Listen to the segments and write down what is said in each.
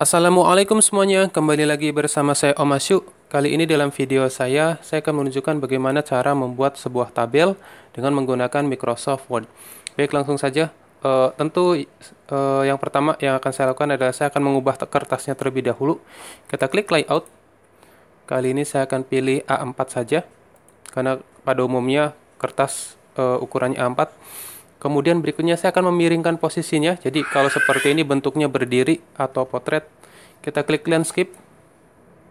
Assalamualaikum semuanya, kembali lagi bersama saya Omasyu. Kali ini dalam video saya akan menunjukkan bagaimana cara membuat sebuah tabel dengan menggunakan Microsoft Word. Baik, langsung saja. Tentu yang pertama yang akan saya lakukan adalah saya akan mengubah kertasnya terlebih dahulu. Kita klik layout. Kali ini saya akan pilih A4 saja, karena pada umumnya kertas ukurannya A4. Kemudian berikutnya saya akan memiringkan posisinya. Jadi kalau seperti ini bentuknya berdiri atau potret. Kita klik landscape.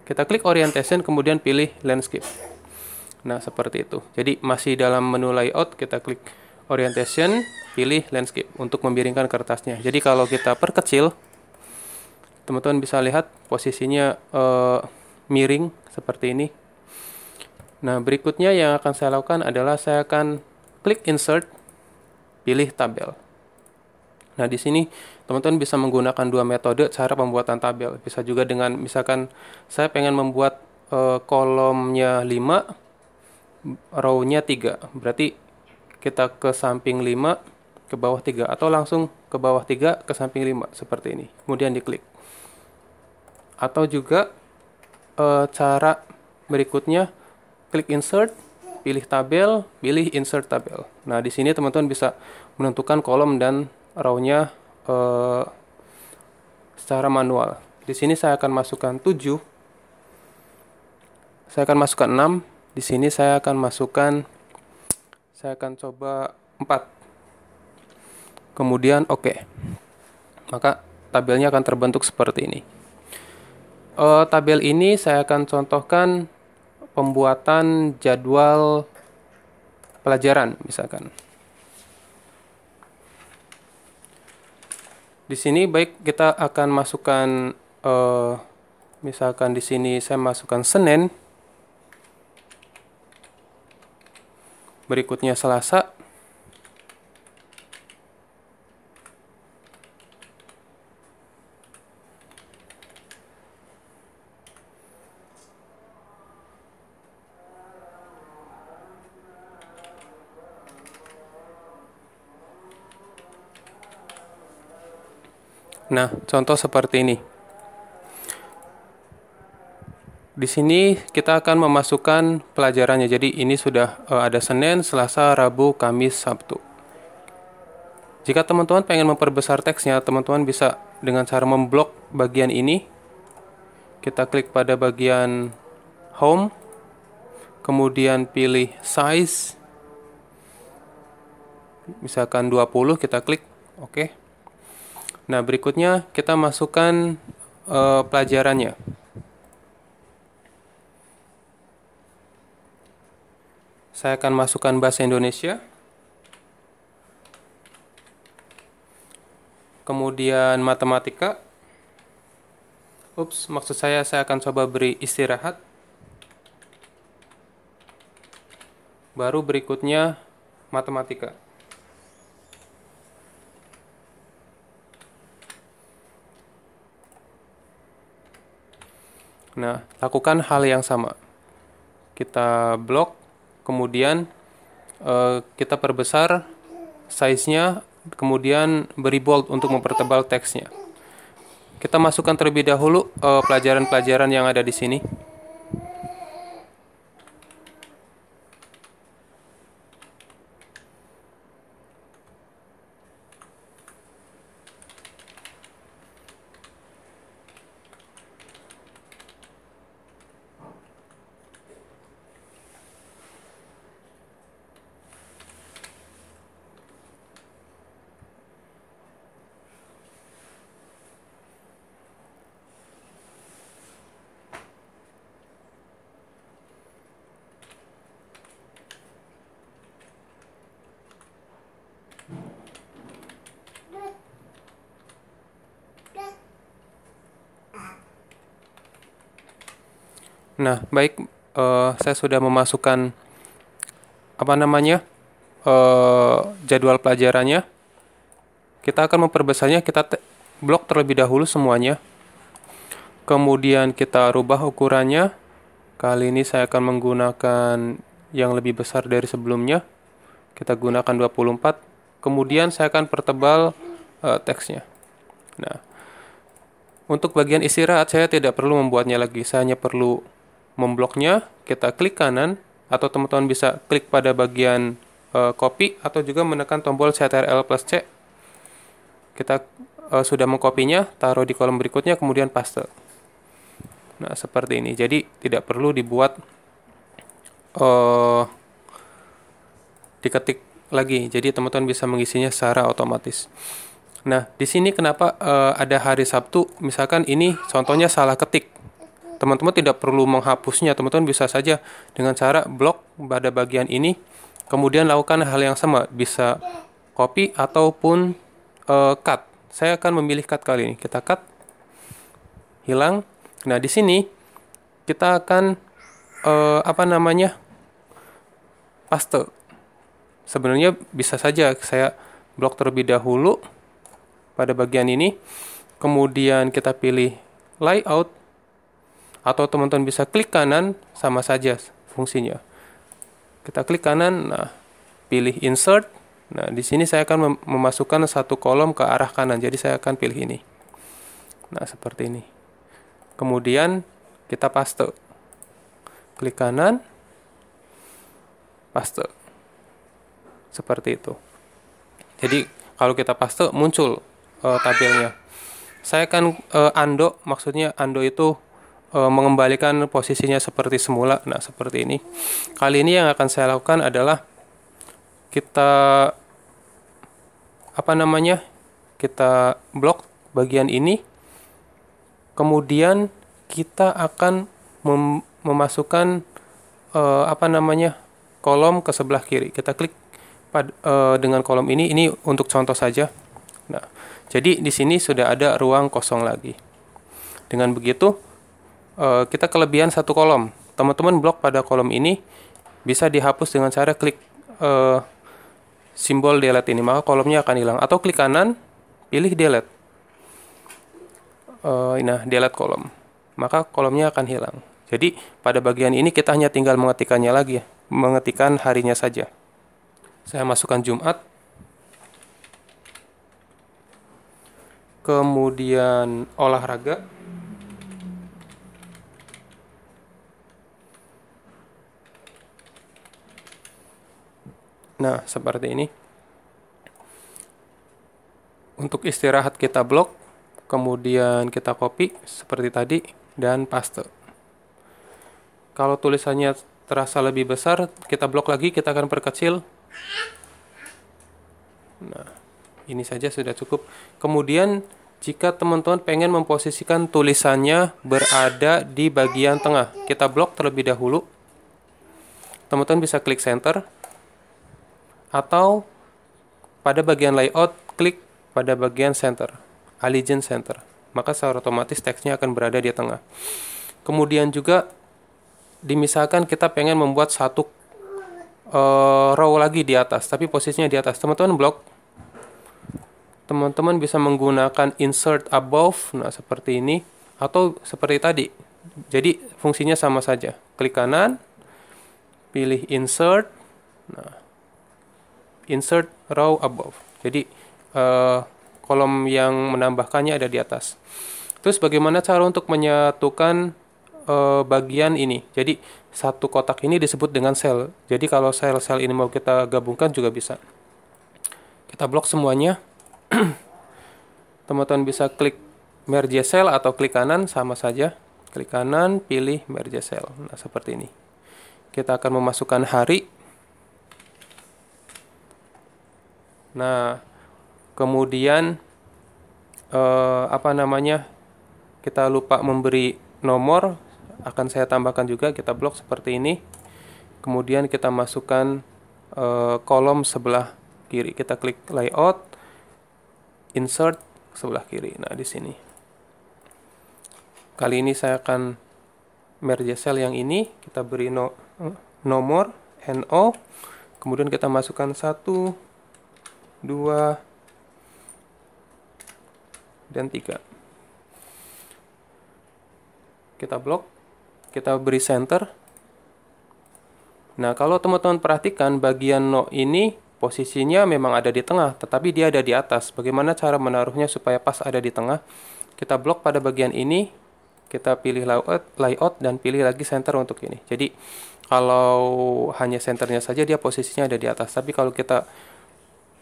Kita klik orientation kemudian pilih landscape. Nah, seperti itu. Jadi masih dalam menu layout kita klik orientation, pilih landscape untuk memiringkan kertasnya. Jadi kalau kita perkecil, teman-teman bisa lihat posisinya miring seperti ini. Nah, berikutnya yang akan saya lakukan adalah saya akan klik insert, pilih tabel. Nah, di sini teman-teman bisa menggunakan dua metode cara pembuatan tabel. Bisa juga dengan misalkan saya pengen membuat kolomnya 5, row-nya 3. Berarti kita ke samping 5, ke bawah 3, atau langsung ke bawah 3, ke samping 5 seperti ini. Kemudian diklik. Atau juga cara berikutnya klik insert, pilih tabel, pilih insert tabel. Nah, di sini teman-teman bisa menentukan kolom dan row-nya secara manual. Di sini saya akan masukkan 7. Saya akan masukkan 6. Di sini saya akan coba 4. Kemudian oke. Maka tabelnya akan terbentuk seperti ini. Tabel ini saya akan contohkan pembuatan jadwal pelajaran misalkan. Di sini baik kita akan masukkan misalkan di sini saya masukkan Senin. Berikutnya Selasa. Nah, contoh seperti ini. Di sini kita akan memasukkan pelajarannya. Jadi ini sudah ada Senin, Selasa, Rabu, Kamis, Sabtu. Jika teman-teman pengen memperbesar teksnya, teman-teman bisa dengan cara memblok bagian ini. Kita klik pada bagian Home, kemudian pilih Size. Misalkan 20, kita klik Oke. Nah, berikutnya kita masukkan pelajarannya. Saya akan masukkan bahasa Indonesia. Kemudian matematika. Ups, maksud saya akan coba beri istirahat. Baru berikutnya matematika. Nah, lakukan hal yang sama. Kita blok, kemudian kita perbesar size-nya, kemudian beri bold untuk mempertebal teksnya. Kita masukkan terlebih dahulu pelajaran-pelajaran yang ada di sini. Nah, baik, saya sudah memasukkan jadwal pelajarannya. Kita akan memperbesarnya, kita blok terlebih dahulu semuanya. Kemudian kita rubah ukurannya. Kali ini saya akan menggunakan yang lebih besar dari sebelumnya. Kita gunakan 24. Kemudian saya akan pertebal teksnya. Nah, Untuk bagian istirahat, saya tidak perlu membuatnya lagi. Saya hanya perlu membloknya, kita klik kanan, atau teman-teman bisa klik pada bagian copy, atau juga menekan tombol Ctrl+C. Kita sudah mengkopinya, taruh di kolom berikutnya, kemudian paste. Nah, seperti ini. Jadi, tidak perlu dibuat diketik lagi. Jadi, teman-teman bisa mengisinya secara otomatis. Nah, di sini kenapa ada hari Sabtu? Misalkan ini contohnya salah ketik. Teman-teman tidak perlu menghapusnya. Teman-teman bisa saja dengan cara blok pada bagian ini, kemudian lakukan hal yang sama. Bisa copy ataupun cut. Saya akan memilih cut kali ini. Kita cut. Hilang. Nah, di sini kita akan paste. Sebenarnya bisa saja saya blok terlebih dahulu pada bagian ini, kemudian kita pilih layout, atau teman-teman bisa klik kanan, sama saja fungsinya. Kita klik kanan, nah pilih insert. Nah, di sini saya akan memasukkan satu kolom ke arah kanan, jadi saya akan pilih ini. Nah, seperti ini. Kemudian kita paste. Klik kanan, paste. Seperti itu. Jadi kalau kita paste muncul tabelnya. Saya akan undo, maksudnya undo itu mengembalikan posisinya seperti semula. Nah, seperti ini. Kali ini yang akan saya lakukan adalah kita kita blok bagian ini. Kemudian kita akan memasukkan kolom ke sebelah kiri. Kita klik dengan kolom ini untuk contoh saja. Nah, jadi di sini sudah ada ruang kosong lagi. Dengan begitu, kita kelebihan satu kolom. Teman-teman blok pada kolom ini bisa dihapus dengan cara klik simbol delete ini, maka kolomnya akan hilang. Atau klik kanan, pilih delete. Nah, delete kolom. Maka kolomnya akan hilang. Jadi, pada bagian ini kita hanya tinggal mengetikannya lagi, mengetikkan harinya saja. Saya masukkan Jumat, kemudian olahraga, nah seperti ini. Untuk istirahat kita blok, kemudian kita copy seperti tadi dan paste. Kalau tulisannya terasa lebih besar, kita blok lagi, kita akan perkecil. Nah, ini saja sudah cukup. Kemudian jika teman-teman pengen memposisikan tulisannya berada di bagian tengah, kita blok terlebih dahulu. Teman-teman bisa klik center, atau pada bagian layout klik pada bagian center, align center. Maka secara otomatis teksnya akan berada di tengah. Kemudian juga misalkan kita pengen membuat satu row lagi di atas, tapi posisinya di atas. Teman-teman blok. Teman-teman bisa menggunakan insert above, nah seperti ini, atau seperti tadi. Jadi fungsinya sama saja. Klik kanan, pilih insert, nah insert row above. Jadi kolom yang menambahkannya ada di atas. Terus bagaimana cara untuk menyatukan bagian ini? Jadi satu kotak ini disebut dengan sel. Jadi kalau sel-sel ini mau kita gabungkan juga bisa. Kita blok semuanya. Teman-teman bisa klik merge cell atau klik kanan, sama saja. Klik kanan, pilih merge cell. Nah, seperti ini. Kita akan memasukkan hari. Nah, kemudian kita lupa memberi nomor. Akan saya tambahkan juga, kita blok seperti ini. Kemudian kita masukkan kolom sebelah kiri. Kita klik layout, insert sebelah kiri. Nah, di sini. Kali ini saya akan merge cell yang ini, kita beri nomor NO. Kemudian kita masukkan 1, 2, dan 3. Kita blok, kita beri center. Nah, kalau teman-teman perhatikan, bagian no ini posisinya memang ada di tengah, tetapi dia ada di atas. Bagaimana cara menaruhnya supaya pas ada di tengah? kita blok pada bagian ini, kita pilih layout dan pilih lagi center untuk ini. Jadi kalau hanya centernya saja dia posisinya ada di atas, tapi kalau kita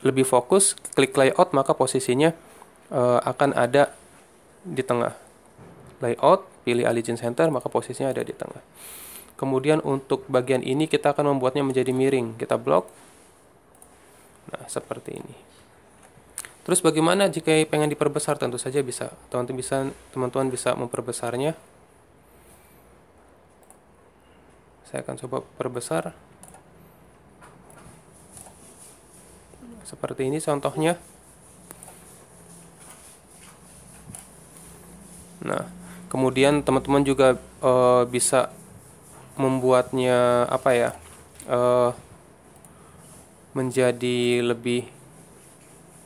lebih fokus klik layout maka posisinya akan ada di tengah. Layout, pilih align center maka posisinya ada di tengah. Kemudian untuk bagian ini kita akan membuatnya menjadi miring, kita blok. Nah, seperti ini. Terus bagaimana jika pengen diperbesar? Tentu saja bisa. Teman-teman bisa memperbesarnya. Saya akan coba perbesar. Seperti ini contohnya. Nah, kemudian teman-teman juga bisa membuatnya apa ya? Menjadi lebih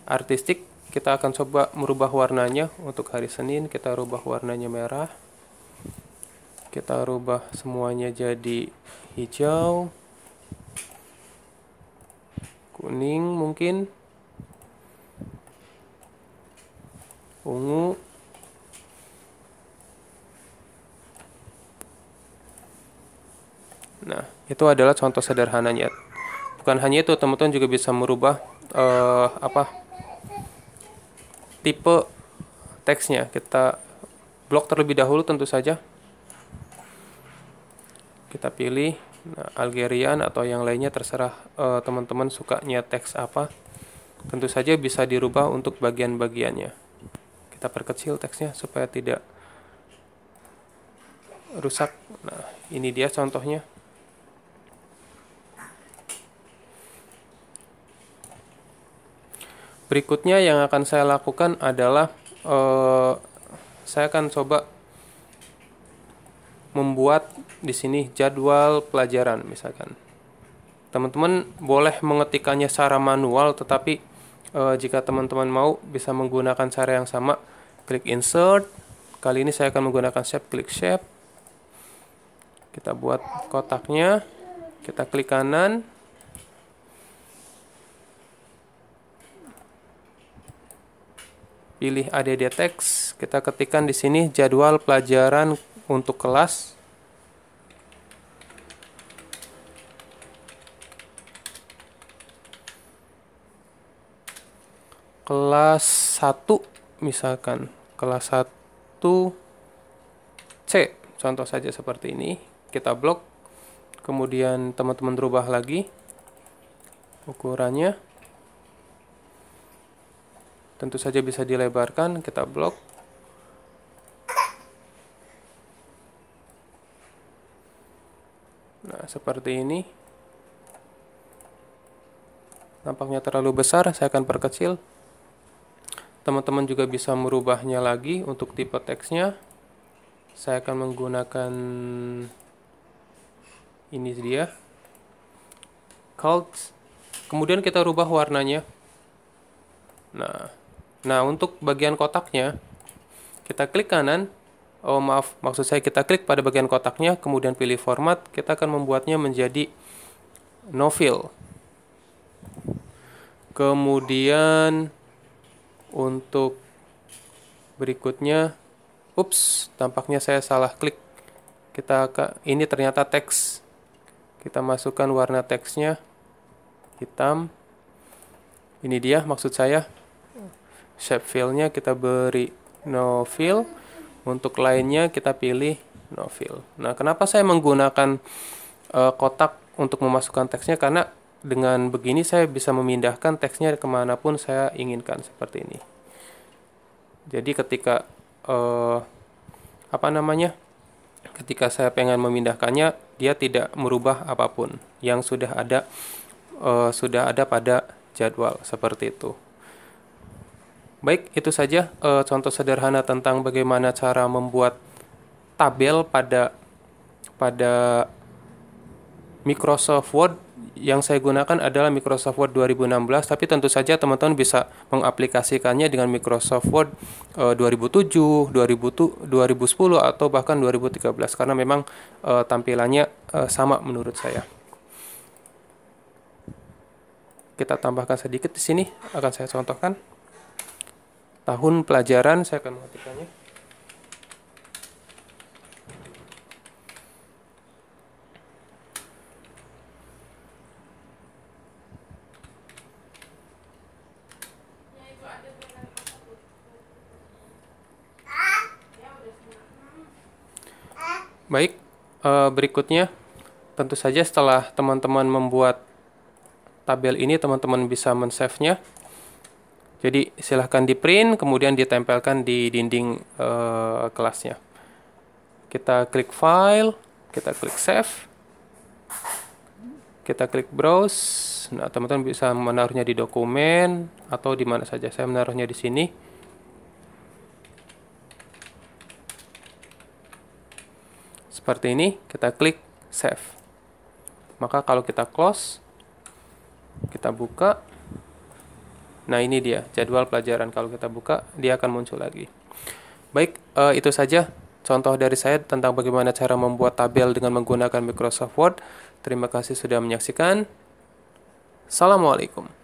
artistik. Kita akan coba merubah warnanya. Untuk hari Senin kita rubah warnanya merah. Kita rubah semuanya jadi hijau, kuning mungkin, ungu, nah itu adalah contoh sederhananya. Bukan hanya itu, teman-teman juga bisa merubah tipe teksnya. Kita blok terlebih dahulu tentu saja. Kita pilih Algerian atau yang lainnya, terserah teman-teman sukanya teks apa. Tentu saja bisa dirubah untuk bagian-bagiannya. Kita perkecil teksnya supaya tidak rusak. Nah, ini dia contohnya. Berikutnya yang akan saya lakukan adalah saya akan coba membuat di sini jadwal pelajaran. Misalkan teman-teman boleh mengetikkannya secara manual, tetapi jika teman-teman mau bisa menggunakan cara yang sama, klik insert. Kali ini saya akan menggunakan shape, klik shape. Kita buat kotaknya, kita klik kanan. Pilih ADD text, kita ketikkan di sini jadwal pelajaran untuk kelas. Kelas 1 misalkan, kelas 1 C, contoh saja seperti ini. Kita blok, kemudian teman-teman rubah lagi ukurannya. Tentu saja bisa dilebarkan, kita blok. Nah, seperti ini. Nampaknya terlalu besar, saya akan perkecil. Teman-teman juga bisa merubahnya lagi untuk tipe teksnya. Saya akan menggunakan ini dia, cult. Kemudian kita rubah warnanya. Nah, untuk bagian kotaknya kita klik kanan. Oh maaf, maksud saya kita klik pada bagian kotaknya, kemudian pilih format. Kita akan membuatnya menjadi novel. Kemudian untuk berikutnya, ups, tampaknya saya salah klik. Ini ternyata teks. Kita masukkan warna teksnya hitam. Ini dia maksud saya. Shape fill-nya kita beri no fill. Untuk lainnya kita pilih no fill. Nah, kenapa saya menggunakan kotak untuk memasukkan teksnya? Karena dengan begini saya bisa memindahkan teksnya kemanapun saya inginkan, seperti ini. Jadi ketika ketika saya pengen memindahkannya, dia tidak merubah apapun yang sudah ada pada jadwal, seperti itu. Baik, itu saja contoh sederhana tentang bagaimana cara membuat tabel pada Microsoft Word. Yang saya gunakan adalah Microsoft Word 2016, tapi tentu saja teman-teman bisa mengaplikasikannya dengan Microsoft Word 2007, 2010, atau bahkan 2013, karena memang tampilannya sama menurut saya. Kita tambahkan sedikit di sini, akan saya contohkan. Tahun pelajaran, saya akan mengetikkannya. Baik, berikutnya tentu saja setelah teman-teman membuat tabel ini, teman-teman bisa men-save-nya. Jadi silahkan di-print, kemudian ditempelkan di dinding kelasnya. Kita klik file, kita klik save, kita klik browse. Nah, teman-teman bisa menaruhnya di dokumen atau di mana saja. Saya menaruhnya di sini. Seperti ini, kita klik save. Maka kalau kita close, kita buka. Nah, ini dia jadwal pelajaran. Kalau kita buka, dia akan muncul lagi. Baik, itu saja contoh dari saya tentang bagaimana cara membuat tabel dengan menggunakan Microsoft Word. Terima kasih sudah menyaksikan. Assalamualaikum.